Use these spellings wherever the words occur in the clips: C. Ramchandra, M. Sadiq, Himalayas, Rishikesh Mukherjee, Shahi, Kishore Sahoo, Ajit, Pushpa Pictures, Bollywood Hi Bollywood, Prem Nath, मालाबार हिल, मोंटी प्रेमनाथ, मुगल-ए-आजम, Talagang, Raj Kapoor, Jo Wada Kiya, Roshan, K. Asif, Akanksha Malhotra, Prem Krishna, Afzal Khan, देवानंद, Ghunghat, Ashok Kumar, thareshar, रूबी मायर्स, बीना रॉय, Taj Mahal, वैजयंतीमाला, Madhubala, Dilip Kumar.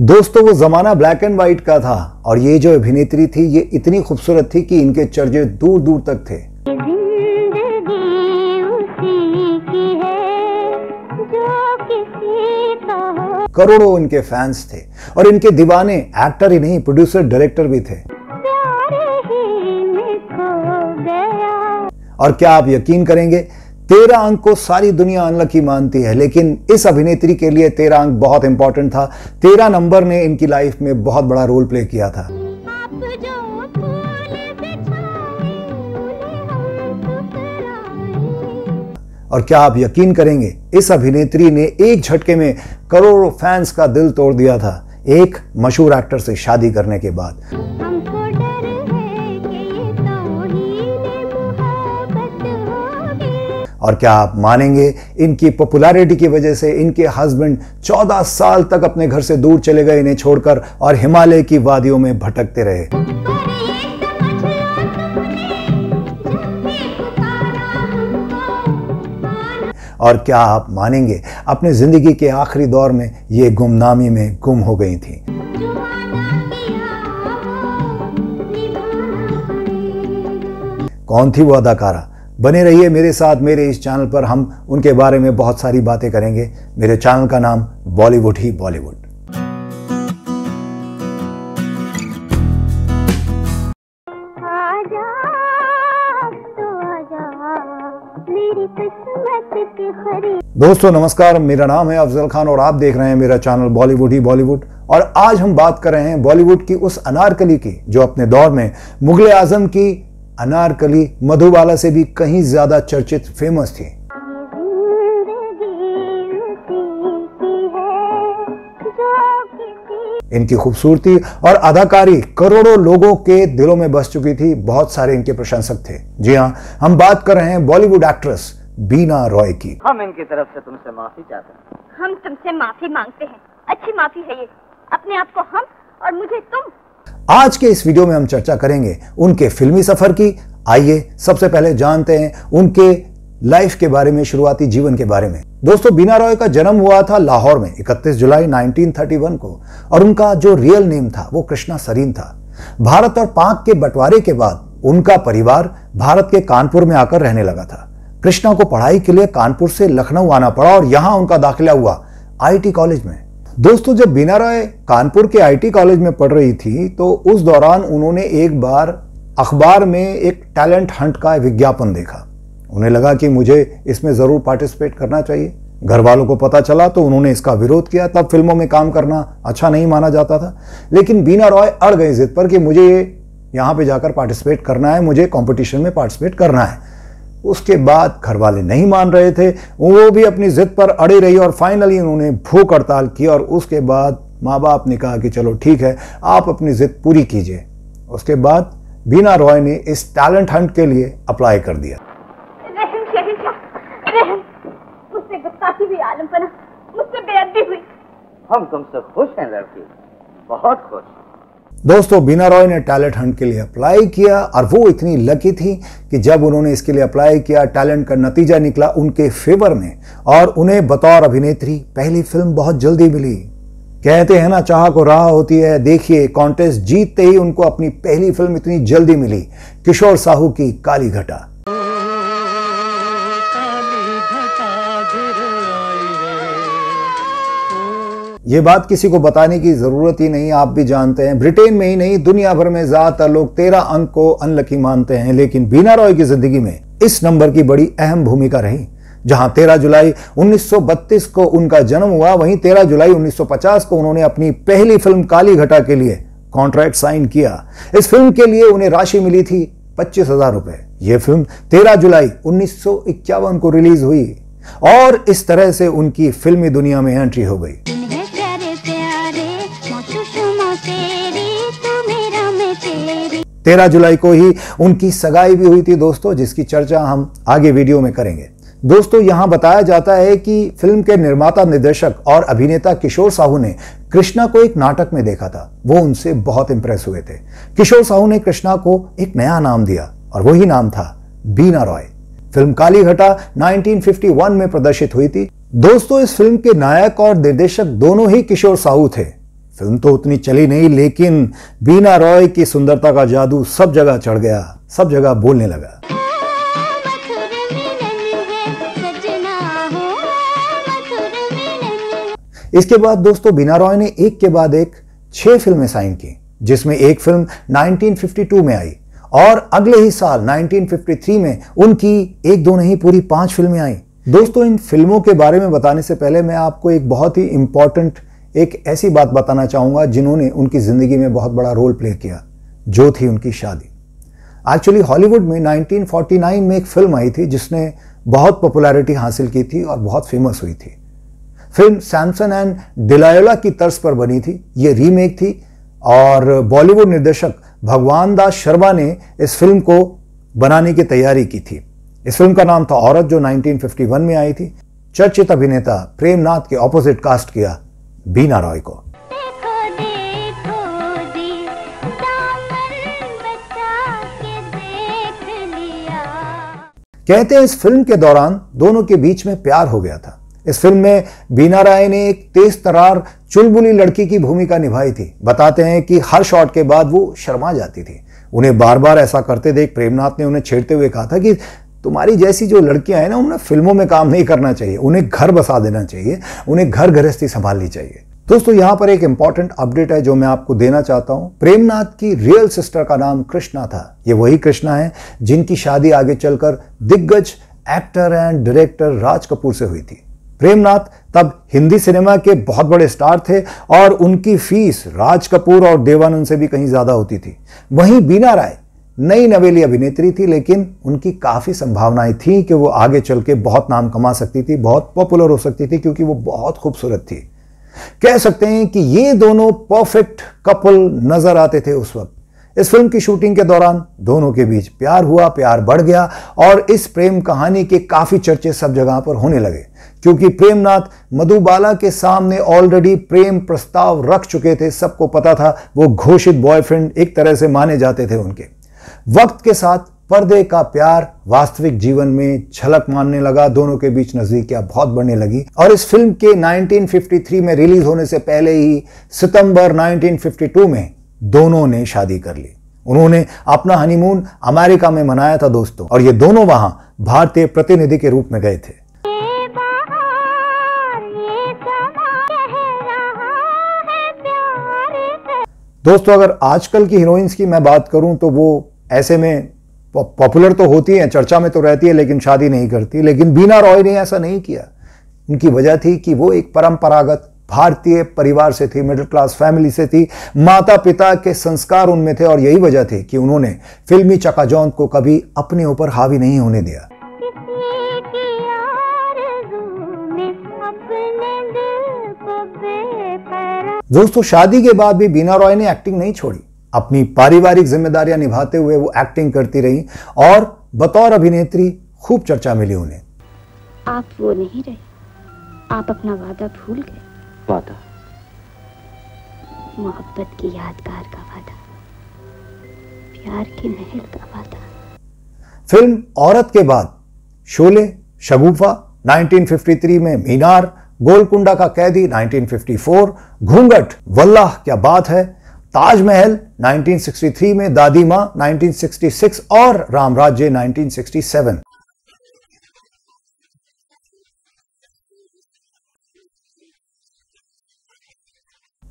दोस्तों वो जमाना ब्लैक एंड व्हाइट का था और ये जो अभिनेत्री थी ये इतनी खूबसूरत थी कि इनके चर्चे दूर दूर तक थे। करोड़ों इनके फैंस थे और इनके दीवाने एक्टर ही नहीं प्रोड्यूसर डायरेक्टर भी थे। और क्या आप यकीन करेंगे 13 अंक को सारी दुनिया अनलकी मानती है, लेकिन इस अभिनेत्री के लिए 13 अंक बहुत इंपॉर्टेंट था। 13 नंबर ने इनकी लाइफ में बहुत बड़ा रोल प्ले किया था। और क्या आप यकीन करेंगे इस अभिनेत्री ने एक झटके में करोड़ों फैंस का दिल तोड़ दिया था एक मशहूर एक्टर से शादी करने के बाद। और क्या आप मानेंगे इनकी पॉपुलैरिटी की वजह से इनके हस्बैंड 14 साल तक अपने घर से दूर चले गए इन्हें छोड़कर और हिमालय की वादियों में भटकते रहे। और क्या आप मानेंगे अपने जिंदगी के आखिरी दौर में ये गुमनामी में गुम हो गई थी। कौन थी वो अदाकारा? बने रहिए मेरे साथ मेरे इस चैनल पर, हम उनके बारे में बहुत सारी बातें करेंगे। मेरे चैनल का नाम बॉलीवुड ही बॉलीवुड। दोस्तों नमस्कार, मेरा नाम है अफजल खान और आप देख रहे हैं मेरा चैनल बॉलीवुड ही बॉलीवुड। और आज हम बात कर रहे हैं बॉलीवुड की उस अनारकली की जो अपने दौर में मुगल-ए-आजम की अनारकली मधुबाला से भी कहीं ज्यादा चर्चित फेमस थी। इनकी खूबसूरती और अदाकारी करोड़ों लोगों के दिलों में बस चुकी थी, बहुत सारे इनके प्रशंसक थे। जी हाँ, हम बात कर रहे हैं बॉलीवुड एक्ट्रेस बीना रॉय की। हम इनकी तरफ से तुमसे माफी चाहते हैं। हम तुमसे माफी मांगते हैं, अच्छी माफी है ये, अपने आप को हम और मुझे तुम। आज के इस वीडियो में हम चर्चा करेंगे उनके फिल्मी सफर की। आइए सबसे पहले जानते हैं उनके लाइफ के बारे में, शुरुआती जीवन के बारे में। दोस्तों बीना रॉय का जन्म हुआ था लाहौर में 31 जुलाई 1931 को और उनका जो रियल नेम था वो कृष्णा सरीन था। भारत और पाक के बंटवारे के बाद उनका परिवार भारत के कानपुर में आकर रहने लगा था। कृष्णा को पढ़ाई के लिए कानपुर से लखनऊ आना पड़ा और यहां उनका दाखिला हुआ आईटी कॉलेज में। दोस्तों जब बीना रॉय कानपुर के आईटी कॉलेज में पढ़ रही थी तो उस दौरान उन्होंने एक बार अखबार में एक टैलेंट हंट का विज्ञापन देखा। उन्हें लगा कि मुझे इसमें जरूर पार्टिसिपेट करना चाहिए। घर वालों को पता चला तो उन्होंने इसका विरोध किया। तब फिल्मों में काम करना अच्छा नहीं माना जाता था, लेकिन बीना रॉय अड़ गई जिद पर कि मुझे यहाँ पर जाकर पार्टिसिपेट करना है, मुझे कॉम्पिटिशन में पार्टिसिपेट करना है। उसके बाद घर वाले नहीं मान रहे थे, वो भी अपनी जिद पर अड़े रही और फाइनली उन्होंने भूख हड़ताल की। और उसके बाद माँ बाप ने कहा कि चलो ठीक है, आप अपनी जिद पूरी कीजिए। उसके बाद बीना रॉय ने इस टैलेंट हंट के लिए अप्लाई कर दिया। मुझसे गुस्ताखी हुई आलम पना, मुझसे बेअदबी हुई। हम तुमसे खुश हैं लड़की, बहुत खुश। दोस्तों बीना रॉय ने टैलेंट हंट के लिए अप्लाई किया और वो इतनी लकी थी कि जब उन्होंने इसके लिए अप्लाई किया टैलेंट का नतीजा निकला उनके फेवर में और उन्हें बतौर अभिनेत्री पहली फिल्म बहुत जल्दी मिली। कहते हैं ना चाह को राह होती है, देखिए कॉन्टेस्ट जीतते ही उनको अपनी पहली फिल्म इतनी जल्दी मिली, किशोर साहू की काली घटा। ये बात किसी को बताने की जरूरत ही नहीं, आप भी जानते हैं। ब्रिटेन में ही नहीं दुनिया भर में ज्यादातर लोग 13 अंक को अनलकी मानते हैं, लेकिन बीना रॉय की जिंदगी में इस नंबर की बड़ी अहम भूमिका रही। जहां 13 जुलाई 1932 को उनका जन्म हुआ, वहीं 13 जुलाई 1950 को उन्होंने अपनी पहली फिल्म काली घटा के लिए कॉन्ट्रैक्ट साइन किया। इस फिल्म के लिए उन्हें राशि मिली थी 25,000 रुपए। ये फिल्म 13 जुलाई 1951 को रिलीज हुई और इस तरह से उनकी फिल्मी दुनिया में एंट्री हो गई। तेरी 13 जुलाई को ही उनकी सगाई भी हुई थी दोस्तों, जिसकी चर्चा हम आगे वीडियो में करेंगे। दोस्तों यहां बताया जाता है कि फिल्म के निर्माता निर्देशक और अभिनेता किशोर साहू ने कृष्णा को एक नाटक में देखा था, वो उनसे बहुत इंप्रेस हुए थे। किशोर साहू ने कृष्णा को एक नया नाम दिया और वही नाम था बीना रॉय। फिल्म काली घटा 1951 में प्रदर्शित हुई थी। दोस्तों इस फिल्म के नायक और निर्देशक दोनों ही किशोर साहू थे। फिल्म तो उतनी चली नहीं, लेकिन बीना रॉय की सुंदरता का जादू सब जगह चढ़ गया, सब जगह बोलने लगा। इसके बाद दोस्तों बीना रॉय ने एक के बाद एक 6 फिल्में साइन की, जिसमें एक फिल्म 1952 में आई और अगले ही साल 1953 में उनकी एक दो नहीं पूरी 5 फिल्में आई। दोस्तों इन फिल्मों के बारे में बताने से पहले मैं आपको एक बहुत ही इम्पॉर्टेंट एक ऐसी बात बताना चाहूँगा जिन्होंने उनकी ज़िंदगी में बहुत बड़ा रोल प्ले किया, जो थी उनकी शादी। एक्चुअली हॉलीवुड में 1949 में एक फिल्म आई थी जिसने बहुत पॉपुलैरिटी हासिल की थी और बहुत फेमस हुई थी। फिल्म सैमसन एंड डिलायोला की तर्ज पर बनी थी, ये रीमेक थी और बॉलीवुड निर्देशक भगवान दास शर्मा ने इस फिल्म को बनाने की तैयारी की थी। इस फिल्म का नाम था औरत, जो 1951 में आई थी। चर्चित अभिनेता प्रेम नाथ के ऑपोजिट कास्ट किया बीना रॉय को। कहते हैं इस फिल्म के दौरान दोनों के बीच में प्यार हो गया था। इस फिल्म में बीना रॉय ने एक तेज तरार चुलबुली लड़की की भूमिका निभाई थी। बताते हैं कि हर शॉट के बाद वो शर्मा जाती थी। उन्हें बार बार ऐसा करते देख प्रेमनाथ ने उन्हें छेड़ते हुए कहा था कि तुम्हारी जैसी जो लड़कियां हैं ना, उन्हें फिल्मों में काम नहीं करना चाहिए, उन्हें घर बसा देना चाहिए, उन्हें घर गृहस्थी संभालनी चाहिए। दोस्तों यहाँ पर एक इंपॉर्टेंट अपडेट है जो मैं आपको देना चाहता हूँ। प्रेमनाथ की रियल सिस्टर का नाम कृष्णा था। ये वही कृष्णा है जिनकी शादी आगे चलकर दिग्गज actor and director Raj Kapoor से हुई थी। प्रेमनाथ तब हिंदी सिनेमा के बहुत बड़े स्टार थे और उनकी फीस राज कपूर और देवानंद से भी कहीं ज़्यादा होती थी। वहीं बीना रॉय नई नवेली अभिनेत्री थी, लेकिन उनकी काफ़ी संभावनाएं थी कि वो आगे चल के बहुत नाम कमा सकती थी, बहुत पॉपुलर हो सकती थी, क्योंकि वो बहुत खूबसूरत थी। कह सकते हैं कि ये दोनों परफेक्ट कपल नज़र आते थे उस वक्त। इस फिल्म की शूटिंग के दौरान दोनों के बीच प्यार हुआ, प्यार बढ़ गया और इस प्रेम कहानी के काफ़ी चर्चे सब जगह पर होने लगे, क्योंकि प्रेमनाथ मधुबाला के सामने ऑलरेडी प्रेम प्रस्ताव रख चुके थे। सबको पता था, वो घोषित बॉयफ्रेंड एक तरह से माने जाते थे उनके। वक्त के साथ पर्दे का प्यार वास्तविक जीवन में झलक मानने लगा, दोनों के बीच नजदीकियां बहुत बढ़ने लगी और इस फिल्म के 1953 में रिलीज होने से पहले ही सितंबर 1952 में दोनों ने शादी कर ली। उन्होंने अपना हनीमून अमेरिका में मनाया था दोस्तों, और ये दोनों वहां भारतीय प्रतिनिधि के रूप में गए थे। दोस्तों अगर आजकल की हीरोइंस की मैं बात करूं तो वो ऐसे में पॉपुलर तो होती हैं, चर्चा में तो रहती है, लेकिन शादी नहीं करती। लेकिन बीना रॉय ने ऐसा नहीं किया। उनकी वजह थी कि वो एक परंपरागत भारतीय परिवार से थी, मिडिल क्लास फैमिली से थी, माता पिता के संस्कार उनमें थे और यही वजह थी कि उन्होंने फिल्मी चकाचौंध को कभी अपने ऊपर हावी नहीं होने दिया। दोस्तों शादी के बाद भी बीना रॉय ने एक्टिंग नहीं छोड़ी। अपनी पारिवारिक जिम्मेदारियां निभाते हुए वो एक्टिंग करती रहीं और बतौर अभिनेत्री खूब चर्चा मिली उन्हें। आप वो नहीं रहे, आप अपना वादा भूल गए। वादा? मोहब्बत की यादगार का वादा, प्यार की महल का वादा। फिल्म औरत के बाद शोले, शगुफा 1953 में, मीनार, गोलकुंडा का कैदी 1954, घूंघट, वल्लाह क्या बात है, ताजमहल 1963 में, दादी माँ 1966 और राम राज्य 1967।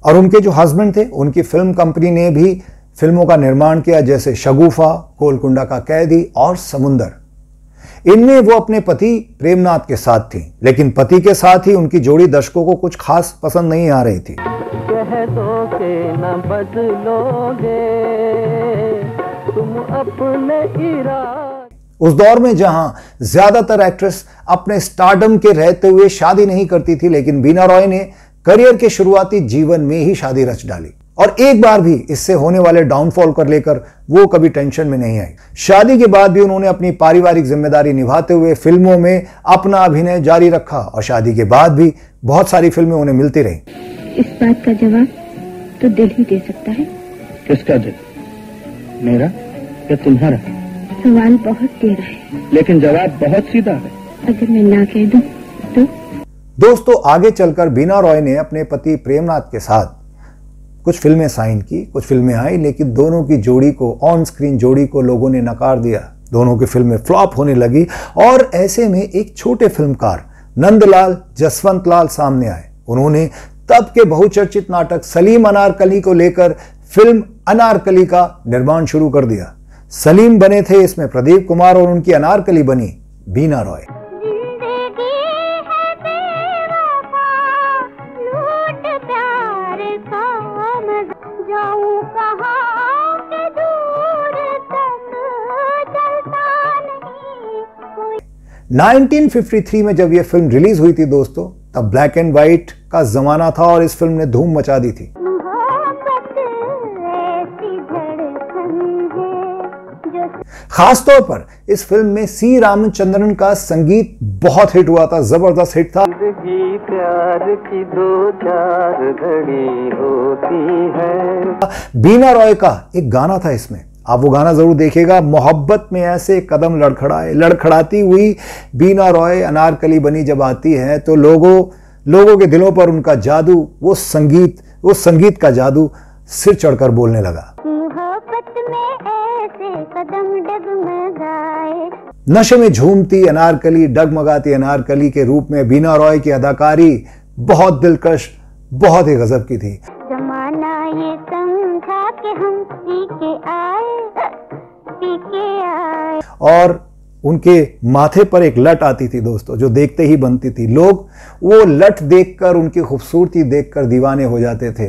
और उनके जो हस्बैंड थे उनकी फिल्म कंपनी ने भी फिल्मों का निर्माण किया, जैसे शगुफा, गोलकुंडा का कैदी और समुंदर। इनमें वो अपने पति प्रेमनाथ के साथ थी, लेकिन पति के साथ ही उनकी जोड़ी दर्शकों को कुछ खास पसंद नहीं आ रही थी। कह दो के न बदलोगे तुम अपने इरादे। उस दौर में जहां ज्यादातर एक्ट्रेस अपने स्टारडम के रहते हुए शादी नहीं करती थी, लेकिन बीना रॉय ने करियर के शुरुआती जीवन में ही शादी रच डाली और एक बार भी इससे होने वाले डाउनफॉल कर लेकर वो कभी टेंशन में नहीं आई। शादी के बाद भी उन्होंने अपनी पारिवारिक जिम्मेदारी निभाते हुए फिल्मों में अपना अभिनय जारी रखा और शादी के बाद भी बहुत सारी फिल्में उन्हें मिलती रहीं। इस बात का जवाब तो दिल ही दे सकता है। किसका दिल, मेरा या तुम्हारा? सवाल बहुत गहरा है लेकिन जवाब बहुत सीधा है। अगर मैं ना कह दूं तो? दोस्तों आगे चलकर बीना रॉय ने अपने पति प्रेमनाथ के साथ कुछ फिल्में साइन की, कुछ फिल्में आई, लेकिन दोनों की जोड़ी को, ऑन स्क्रीन जोड़ी को लोगों ने नकार दिया। दोनों की फिल्में फ्लॉप होने लगी और ऐसे में एक छोटे फिल्मकार नंदलाल जसवंतलाल सामने आए। उन्होंने तब के बहुचर्चित नाटक सलीम अनारकली को लेकर फिल्म अनारकली का निर्माण शुरू कर दिया। सलीम बने थे, इसमें प्रदीप कुमार और उनकी अनारकली बनी बीना रॉय। नहीं 1953 में जब यह फिल्म रिलीज हुई थी दोस्तों, तब ब्लैक एंड व्हाइट का जमाना था और इस फिल्म ने धूम मचा दी थी। खासतौर पर इस फिल्म में सी रामचंद्रन का संगीत बहुत हिट हुआ था, जबरदस्त हिट था। प्यार की दो चार घड़ी होती है। बीना रॉय का एक गाना था इसमें, आप वो गाना जरूर देखिएगा, मोहब्बत में ऐसे कदम लड़खड़ाए। लड़खड़ाती हुई बीना रॉय अनारकली बनी जब आती है तो लोगों के दिलों पर उनका जादू, वो संगीत का जादू सिर चढ़कर बोलने लगा। मोहब्बत में ऐसे कदम डगमगाए। नशे में झूमती अनारकली, डगमगाती अनारकली के रूप में बीना रॉय की अदाकारी बहुत दिलकश, बहुत ही गजब की थी। जमाना ये समझा कि हम पी के आए। और उनके माथे पर एक लट आती थी दोस्तों, जो देखते ही बनती थी। लोग वो लट देखकर, उनकी खूबसूरती देखकर दीवाने हो जाते थे।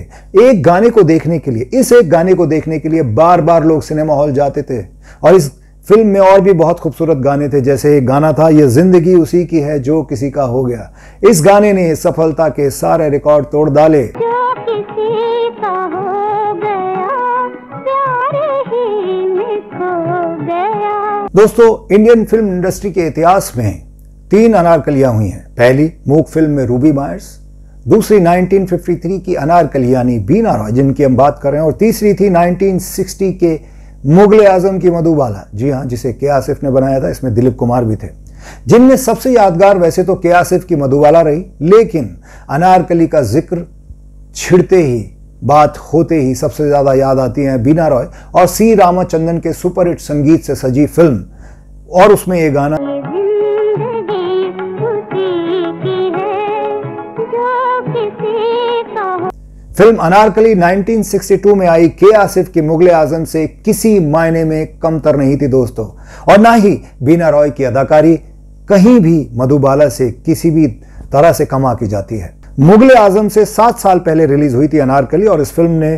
एक गाने को देखने के लिए, इस एक गाने को देखने के लिए बार बार लोग सिनेमा हॉल जाते थे। और इस फिल्म में और भी बहुत खूबसूरत गाने थे, जैसे एक गाना था, ये जिंदगी उसी की है जो किसी का हो गया। इस गाने ने सफलता के सारे रिकॉर्ड तोड़ डाले। दोस्तों, इंडियन फिल्म इंडस्ट्री के इतिहास में 3 अनारकलियां हुई हैं। पहली मूक फिल्म में रूबी मायर्स, दूसरी 1953 की अनारकली यानी बीना रॉय जिनकी हम बात कर रहे हैं, और तीसरी थी 1960 के मुगल-ए-आज़म की मधुबाला, जी हाँ, जिसे के आसिफ ने बनाया था। इसमें दिलीप कुमार भी थे। जिनमें सबसे यादगार वैसे तो के आसिफ की मधुबाला रही, लेकिन अनारकली का जिक्र छिड़ते ही, बात होते ही सबसे ज्यादा याद आती है बीना रॉय और सी रामचंद्रन के सुपरहिट संगीत से सजी फिल्म, और उसमें ये गाना। फिल्म अनारकली 1962 में आई, के आसिफ की मुगले आजम से किसी मायने में कमतर नहीं थी दोस्तों, और ना ही बीना रॉय की अदाकारी कहीं भी मधुबाला से किसी भी तरह से कम आकी जाती है। मुगले आजम से 7 साल पहले रिलीज हुई थी अनारकली, और इस फिल्म ने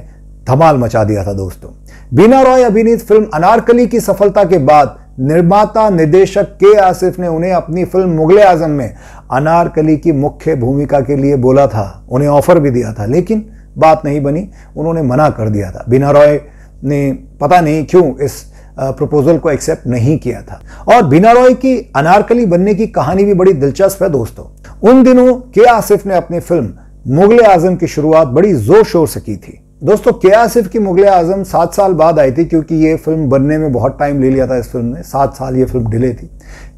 धमाल मचा दिया था दोस्तों। बीना रॉय अभिनीत फिल्म अनारकली की सफलता के बाद निर्माता निर्देशक के आसिफ ने उन्हें अपनी फिल्म मुगले आजम में अनारकली की मुख्य भूमिका के लिए बोला था। उन्हें ऑफर भी दिया था, लेकिन बात नहीं बनी, उन्होंने मना कर दिया था। बीना रॉय ने पता नहीं क्यों इस प्रपोजल को एक्सेप्ट नहीं किया था। और बीना रॉय की अनारकली बनने की कहानी भी बड़ी दिलचस्प है दोस्तों। उन दिनों के आसिफ ने अपनी फिल्म मुगले आजम की शुरुआत बड़ी जोर शोर से की थी दोस्तों। के आसिफ की मुगले आजम 7 साल बाद आई थी, क्योंकि ये फिल्म बनने में बहुत टाइम ले लिया था। इस फिल्म ने 7 साल ये फिल्म डिले थी।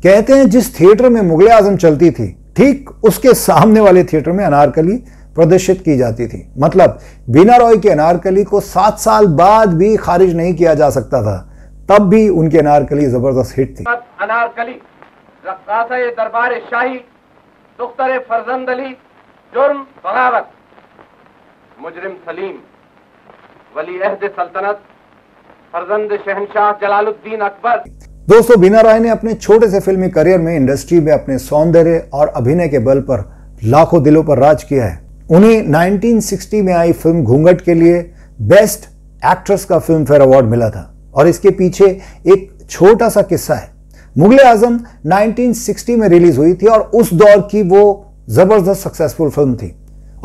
कहते हैं जिस थिएटर में मुगले आजम चलती थी, ठीक उसके सामने वाले थिएटर में अनारकली प्रदर्शित की जाती थी। मतलब बीना रॉय की अनारकली को 7 साल बाद भी खारिज नहीं किया जा सकता था, तब भी उनकी अनारकली जबरदस्त हिट थी। अनारकली रक्साए दरबार शाही, दुख्तर फरजंदली, जुर्म बगावत, मुजरिम सलीम, वली अहद सल्तनत, फरजंद शहनशाह जलालुद्दीन अकबर। दोस्तों, बीना रॉय ने अपने छोटे से फिल्मी करियर में इंडस्ट्री में अपने सौंदर्य और अभिनय के बल पर लाखों दिलों पर राज किया है। उन्हें 1960 में आई फिल्म घूंघट के लिए बेस्ट एक्ट्रेस का फिल्मफेयर अवार्ड मिला था, और इसके पीछे एक छोटा सा किस्सा है। मुगले आजम 1960 में रिलीज हुई थी और उस दौर की वो जबरदस्त सक्सेसफुल फिल्म थी,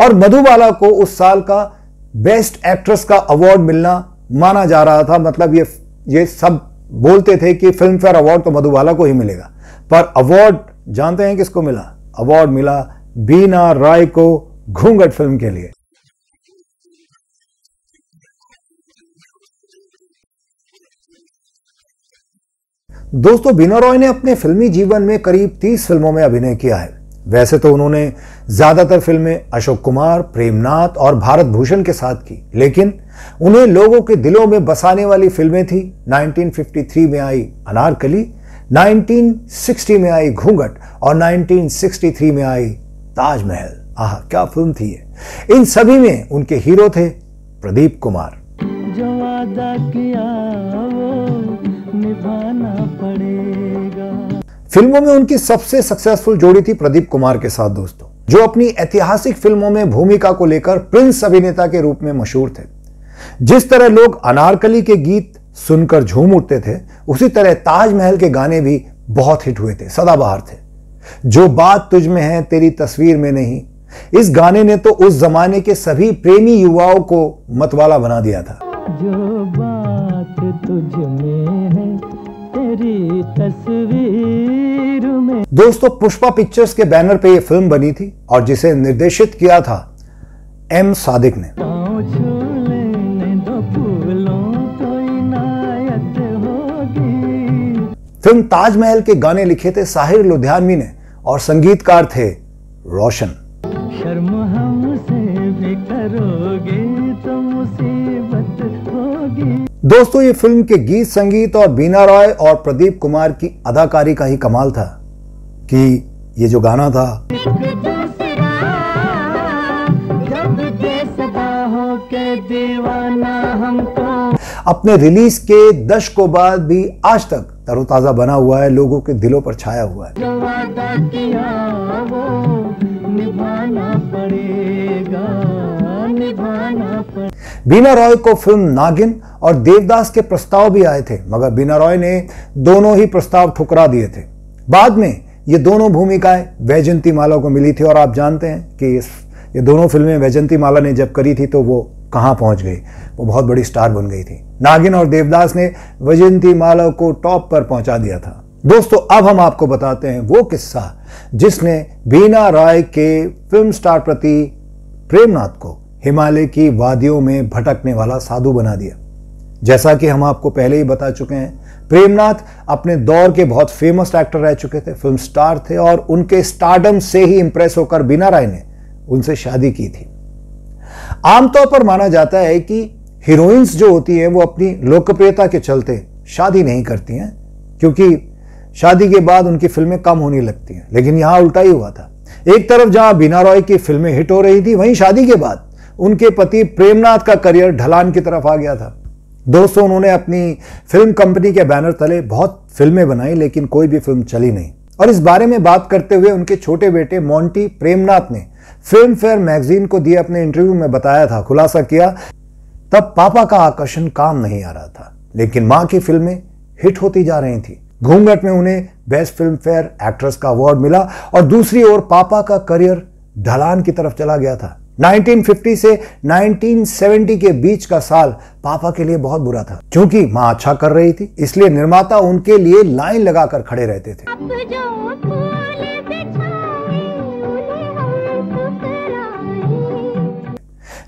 और मधुबाला को उस साल का बेस्ट एक्ट्रेस का अवार्ड मिलना माना जा रहा था। मतलब ये सब बोलते थे कि फिल्मफेयर अवार्ड तो मधुबाला को ही मिलेगा, पर अवार्ड जानते हैं किसको मिला? अवार्ड मिला बीना रॉय को घूंघट फिल्म के लिए। दोस्तों, बीना रॉय ने अपने फिल्मी जीवन में करीब 30 फिल्मों में अभिनय किया है। वैसे तो उन्होंने ज्यादातर फिल्में अशोक कुमार, प्रेमनाथ और भारत भूषण के साथ की, लेकिन उन्हें लोगों के दिलों में बसाने वाली फिल्में थी। 1953 में आई अनारकली, 1960 में आई घूंघट और 1963 में आई ताजमहल। आह, क्या फिल्म थी ये। इन सभी में उनके हीरो थे प्रदीप कुमार। जो वादा किया वो निभाना पड़ेगा। फिल्मों में उनकी सबसे सक्सेसफुल जोड़ी थी प्रदीप कुमार के साथ। दोस्तों, जो अपनी ऐतिहासिक फिल्मों में भूमिका को लेकर प्रिंस अभिनेता के रूप में मशहूर थे। जिस तरह लोग अनारकली के गीत सुनकर झूम उठते थे, उसी तरह ताजमहल के गाने भी बहुत हिट हुए थे, सदाबहार थे। जो बात तुझ में है तेरी तस्वीर में नहीं, इस गाने ने तो उस जमाने के सभी प्रेमी युवाओं को मतवाला बना दिया था। जो बात तुझ में है तेरी तस्वीर में। दोस्तों, पुष्पा पिक्चर्स के बैनर पे ये फिल्म बनी थी और जिसे निर्देशित किया था एम सादिक ने। फिल्म ताजमहल के गाने लिखे थे साहिर लुधियानवी ने और संगीतकार थे रोशन। शर्म हमसे भी करोगे तो मुसीबत होगी। दोस्तों, ये फिल्म के गीत संगीत और बीना रॉय और प्रदीप कुमार की अदाकारी का ही कमाल था कि ये जो गाना था, अपने रिलीज के दशकों बाद भी आज तक तरोताजा बना हुआ है, लोगों के दिलों पर छाया हुआ है। बीना रॉय को फिल्म नागिन और देवदास के प्रस्ताव भी आए थे, मगर बीना रॉय ने दोनों ही प्रस्ताव ठुकरा दिए थे। बाद में ये दोनों भूमिकाएं वैजयंतीमाला को मिली थी और आप जानते हैं कि ये दोनों फिल्में वैजयंतीमाला ने जब करी थी तो वो कहां पहुंच गई, वो बहुत बड़ी स्टार बन गई थी। नागिन और देवदास ने वैजयंतीमाला को टॉप पर पहुंचा दिया था। दोस्तों, अब हम आपको बताते हैं वो किस्सा जिसने बीना रॉय के फिल्म स्टार प्रति प्रेमनाथ को हिमालय की वादियों में भटकने वाला साधु बना दिया। जैसा कि हम आपको पहले ही बता चुके हैं, प्रेमनाथ अपने दौर के बहुत फेमस एक्टर रह चुके थे, फिल्म स्टार थे और उनके स्टारडम से ही इंप्रेस होकर बीना रॉय ने उनसे शादी की थी। आमतौर पर माना जाता है कि हीरोइंस जो होती हैं वो अपनी लोकप्रियता के चलते शादी नहीं करती हैं, क्योंकि शादी के बाद उनकी फिल्में कम होने लगती हैं, लेकिन यहां उल्टा ही हुआ था। एक तरफ जहां बीना रॉय की फिल्में हिट हो रही थी, वहीं शादी के बाद उनके पति प्रेमनाथ का करियर ढलान की तरफ आ गया था। दोस्तों, उन्होंने अपनी फिल्म कंपनी के बैनर तले बहुत फिल्में बनाई, लेकिन कोई भी फिल्म चली नहीं। और इस बारे में बात करते हुए उनके छोटे बेटे मोंटी प्रेमनाथ ने फिल्मफेयर मैगजीन को दिए अपने इंटरव्यू में बताया था, खुलासा किया, तब पापा का आकर्षण काम नहीं आ रहा था, लेकिन माँ की फिल्में हिट होती जा रही थी। घूंघट में उन्हें बेस्ट फिल्मफेयर एक्ट्रेस का अवार्ड मिला और दूसरी ओर पापा का करियर ढलान की तरफ चला गया था। 1950 से 1970 के बीच का साल पापा के लिए बहुत बुरा था। क्योंकि माँ अच्छा कर रही थी, इसलिए निर्माता उनके लिए लाइन लगाकर खड़े रहते थे।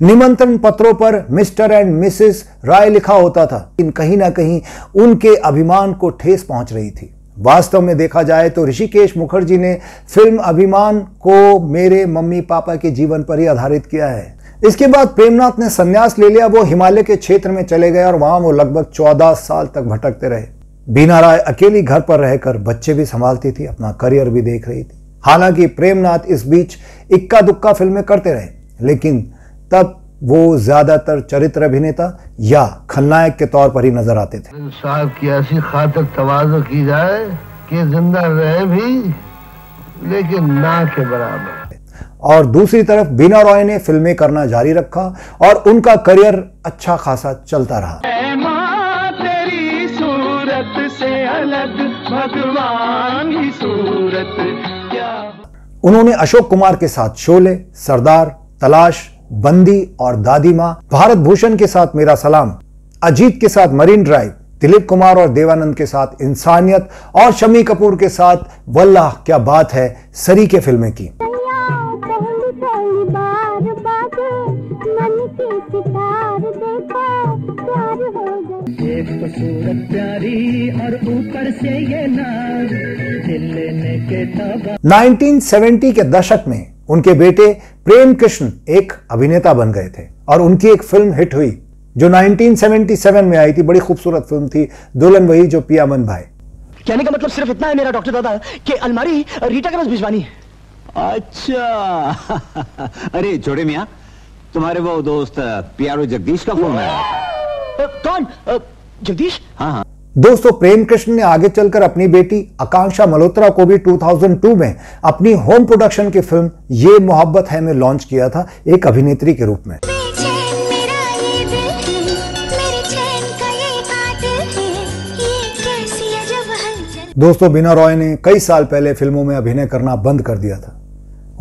निमंत्रण पत्रों पर मिस्टर एंड मिसेस रॉय लिखा होता था, लेकिन कहीं ना कहीं उनके अभिमान को ठेस पहुंच रही थी। वास्तव में देखा जाए तो ऋषिकेश मुखर्जी ने फिल्म अभिमान को मेरे मम्मी पापा के जीवन पर ही आधारित किया है। इसके बाद प्रेमनाथ ने संन्यास ले लिया, वो हिमालय के क्षेत्र में चले गए और वहां वो लगभग 14 साल तक भटकते रहे। बीना रॉय अकेली घर पर रहकर बच्चे भी संभालती थी, अपना करियर भी देख रही थी। हालांकि प्रेमनाथ इस बीच इक्का दुक्का फिल्में करते रहे, लेकिन तब वो ज्यादातर चरित्र अभिनेता या खलनायक के तौर पर ही नजर आते थे। साहब की ऐसी खातिर तवाज़ो की जाए कि जिंदा रहे भी, लेकिन ना के बराबर। और दूसरी तरफ बीना रॉय ने फिल्में करना जारी रखा और उनका करियर अच्छा खासा चलता रहा। तेरी सूरत से अलग भगवान की सूरत क्या। उन्होंने अशोक कुमार के साथ शोले, सरदार, तलाश, बंदी और दादी माँ, भारत भूषण के साथ मेरा सलाम, अजीत के साथ मरीन ड्राइव, दिलीप कुमार और देवानंद के साथ इंसानियत और शम्मी कपूर के साथ वल्लाह क्या बात है सरी के फिल्में की। ये मुझको सूरत प्यारी और ऊपर से ये नाज दिल लेने के तबा। 1970 के दशक में उनके बेटे प्रेम कृष्ण एक अभिनेता बन गए थे और उनकी एक फिल्म हिट हुई जो 1977 में आई थी। बड़ी खूबसूरत फिल्म थी, दुल्हन वही जो पिया मन भाए। कहने का मतलब सिर्फ इतना है मेरा डॉक्टर दादा कि अलमारी रीटा के पास भिजवानी है। अच्छा अरे छोड़े मियां, तुम्हारे वो दोस्त प्यारो जगदीश का फोन आया। कौन? जगदीश? हाँ हाँ। दोस्तों, प्रेम कृष्ण ने आगे चलकर अपनी बेटी आकांक्षा मल्होत्रा को भी 2002 में अपनी होम प्रोडक्शन की फिल्म ये मोहब्बत है में लॉन्च किया था एक अभिनेत्री के रूप में। दोस्तों, बीना रॉय ने कई साल पहले फिल्मों में अभिनय करना बंद कर दिया था।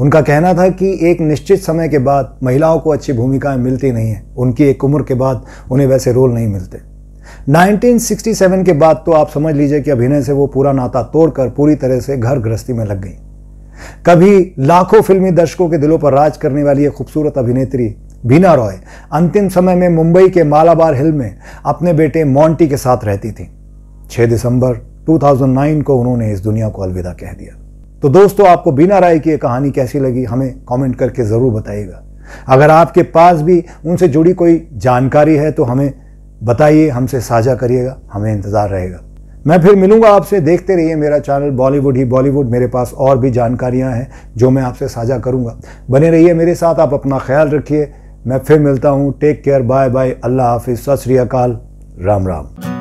उनका कहना था कि एक निश्चित समय के बाद महिलाओं को अच्छी भूमिकाएं मिलती नहीं है, उनकी एक उम्र के बाद उन्हें वैसे रोल नहीं मिलते। 1967 के बाद तो आप समझ लीजिए कि अभिनय से वो पूरा नाता तोड़कर पूरी तरह से घर गृहस्थी में लग गई। कभी लाखों फिल्मी दर्शकों के दिलों पर राज करने वाली ये खूबसूरत अभिनेत्री बीना रॉय अंतिम समय में मुंबई के मालाबार हिल में अपने बेटे मॉन्टी के साथ रहती थी। 6 दिसंबर 2009 को उन्होंने इस दुनिया को अलविदा कह दिया। तो दोस्तों, आपको बीना रॉय की कहानी कैसी लगी हमें कमेंट करके ज़रूर बताइएगा। अगर आपके पास भी उनसे जुड़ी कोई जानकारी है तो हमें बताइए, हमसे साझा करिएगा, हमें इंतज़ार रहेगा। मैं फिर मिलूंगा आपसे। देखते रहिए मेरा चैनल बॉलीवुड ही बॉलीवुड। मेरे पास और भी जानकारियां हैं जो मैं आपसे साझा करूंगा। बने रहिए मेरे साथ, आप अपना ख्याल रखिए। मैं फिर मिलता हूं। टेक केयर, बाय बाय, अल्लाह हाफिज़, सत श्री अकाल, राम राम।